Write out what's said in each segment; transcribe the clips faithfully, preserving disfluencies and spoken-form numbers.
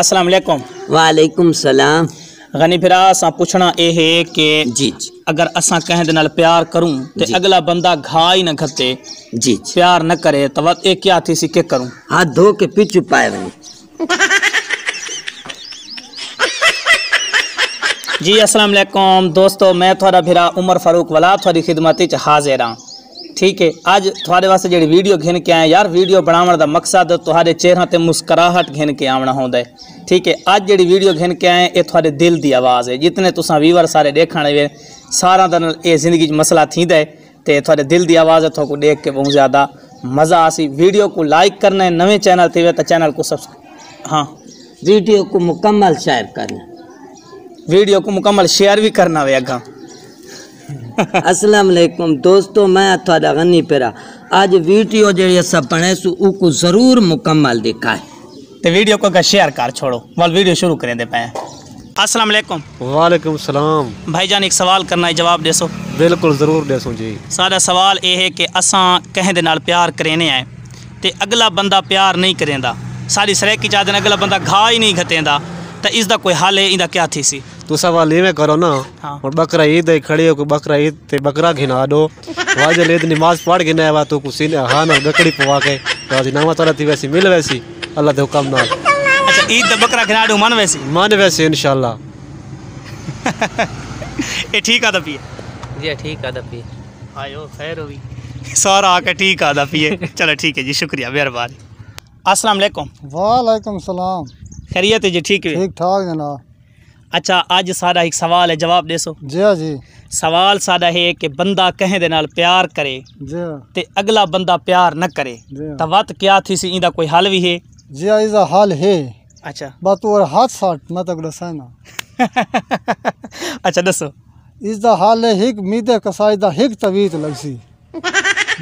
अस्सलाम वालेकुम। वालेकुम सलाम। गनी फिर असा पूछना ए है कि जी अगर असा कहन दे नाल प्यार करूं ते अगला बंदा घा ही न खते जी प्यार न करे तो ए क्या थी सी के करूं? हाथ धो के पीछू पाए वनी जी। अस्सलाम वालेकुम दोस्तों, मैं थोड़ा भिरा उमर फारूक वाला थोड़ी खिदमत च हाजिर हाँ। ठीक है, अज थोड़े वास्ते जी वीडियो घिन के आए यार। वीडियो बनाने का मकसद थोड़े चेहरा ते मुस्कराहट घिन के आवना होंदा है। ठीक है, अज जी वीडियो घिन के आए ये थोड़े दिल की आवाज़ है। जितने तुसा वीवर सारे देखने वे सारा ये जिंदगी मसला थींदा है ते थोड़े दिल की आवाज़ है। थो को देख के बहुत ज़्यादा मज़ा आसी। वीडियो को लाइक करना है, नवे चैनल थे तो चैनल को सब्सक्राइब, हाँ वीडियो को मुकम्मल शेयर करना, वीडियो को मुकम्मल शेयर भी करना वे अगा। अस्सलाम वालेकुम दोस्तों, मैं थोड़ा गनी पेरा आज वीडियो जो सब बने सो उको ज़रूर मुकम्मल दिखाए तो वीडियो को शेयर कर छोड़ो। वाल वीडियो शुरू करें दे पाए। अस्सलाम वालेकुम। वालेकुम सलाम। भाईजान एक सवाल करना है, जवाब देसो। बिल्कुल ज़रूर देसो जी। सारा सवाल ये है कि असा कहें दे नाल प्यार करेने आए तो अगला बंदा प्यार नहीं करेंदा, सारी सरेकी चाह देना अगला बंदा घा ही नहीं घतेंदा तो इसका कोई हाल है? इंदा क्या थी सी तो सवाल ये करो ना। हाँ। और बकरा ईद है खड़े हो बकरा ईद ते बकरा घिना दो वाजल ईद नमाज पढ़ के ना आवा तो कुसी ने हां ना बकरी पवा के राज नामा तरह थी वैसी मिल वैसी अल्लाह दे हुक्म ना। अच्छा, ईद दा बकरा घिना दो मन वैसी मन वैसी इंशाल्लाह ए ठीक आदा पिए जी, ठीक आदा पिए आयो खैर होवी सारा आके ठीक आदा पिए। चलो ठीक है जी, शुक्रिया मेहरबानी। अस्सलाम वालेकुम। वालेकुम सलाम। खैरियत है जी? ठीक है, ठीक ठाक जनाब। अच्छा, आज सादा एक सवाल है, जवाब देसो जी। हाँ जी, सवाल सादा है कि बंदा कहें दे नाल प्यार करे ते अगला बंदा प्यार न करे तो बात क्या थी सी? इंदा कोई हल भी है जी? हाँ, इसका हल है। अच्छा बात और हाथ साट मत दसा ना। अच्छा दसो। इसका हल है हिक मीदे कसाई दा हिक तवीत लगसी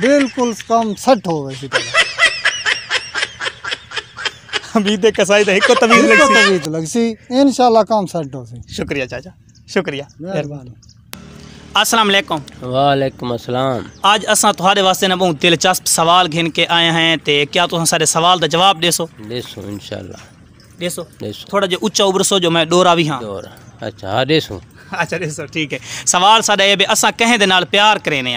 बिल्कुल कम सट हो वैसी उम्मीद कसाई तो हिको तवीज लगसी तवीज लगसी इंशाल्लाह काम सेट होसी। शुक्रिया चाचा, शुक्रिया मेहरबानी। अस्सलाम वालेकुम। वालेकुम अस्सलाम। आज असा तुम्हारे वास्ते ना बहुत दिलचस्प सवाल घेन के आए हैं ते क्या तुम सारे सवाल दा जवाब देसो? देसो इंशाल्लाह देसो। थोड़ा जो ऊंचा उबरसो जो मैं डोरा भी हां डोरा। अच्छा हां देसो। अच्छा देसो ठीक है। सवाल सादा ए बे असा कहे दे नाल प्यार करेने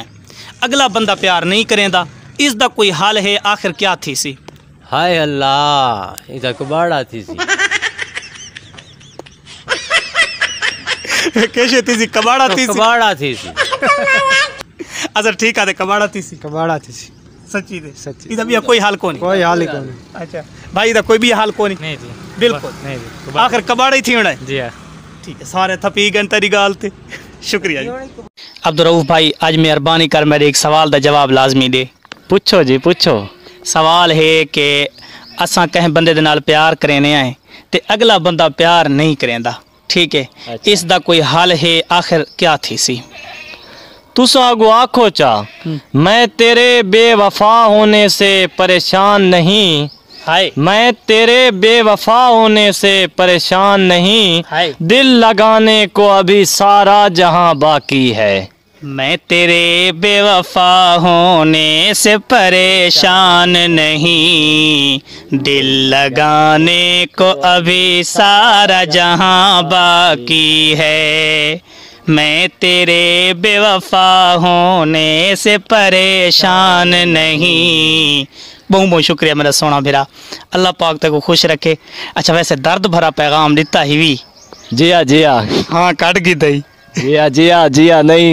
अगला बंदा प्यार नहीं करेंदा, इसदा कोई हल है? आखिर क्या थी सी? हाय अल्लाह इधर कबाड़ा थी सी कैसे थी सी? कबाड़ा थी सी, कबाड़ा थी सी। अच्छा ठीक है, कबाड़ा थी सी, कबाड़ा थी सी। सच्ची दे सच्ची इधर भी कोई हाल कोनी, कोई हाल ही कोनी। अच्छा भाई इधर कोई भी हाल कोनी नहीं थी बिल्कुल नहीं थी, आखिर कबाड़ा ही थी उड़ा जी। हां ठीक है, सारे थपी गन तेरी गाल ते। शुक्रिया जी। अब्दुर्रऊफ भाई आज मेहरबानी कर मेरे एक सवाल दा जवाब लाजमी दे। पूछो जी पूछो। सवाल है कि असा कहें बंदे दे नाल प्यार करेने आए ते अगला बंदा प्यार नहीं करेंदा, ठीक है। अच्छा। इसका कोई हल है? आखिर क्या थी सी? तुस आगो आखो चा मैं तेरे बेवफा होने से परेशान नहीं, हाय मैं तेरे बेवफा होने से परेशान नहीं, हाय दिल लगाने को अभी सारा जहां बाकी है। मैं तेरे बेवफा होने से परेशान नहीं, दिल लगाने को अभी सारा जहां बाकी है। मैं तेरे बेवफा होने से परेशान नहीं। बहुत बहुत शुक्रिया मेरा सोना भीरा, अल्लाह पाक तक खुश रखे। अच्छा वैसे दर्द भरा पैगाम दिता ही भी जिया जिया हाँ कट गई तई जिया जिया जिया नहीं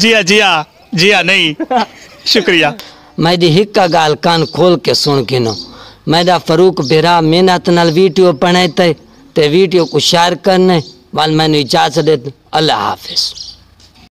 जिया जिया जिया नहीं। शुक्रिया। मैं दी हिक्का गाल कान खोल के सुन गिनो। मैं दा फारूक बेरा मेहनत नाल वीडियो बनाए ते वीडियो को शेयर करने वाल मैंने इजाजत दे। अल्लाह हाफिज।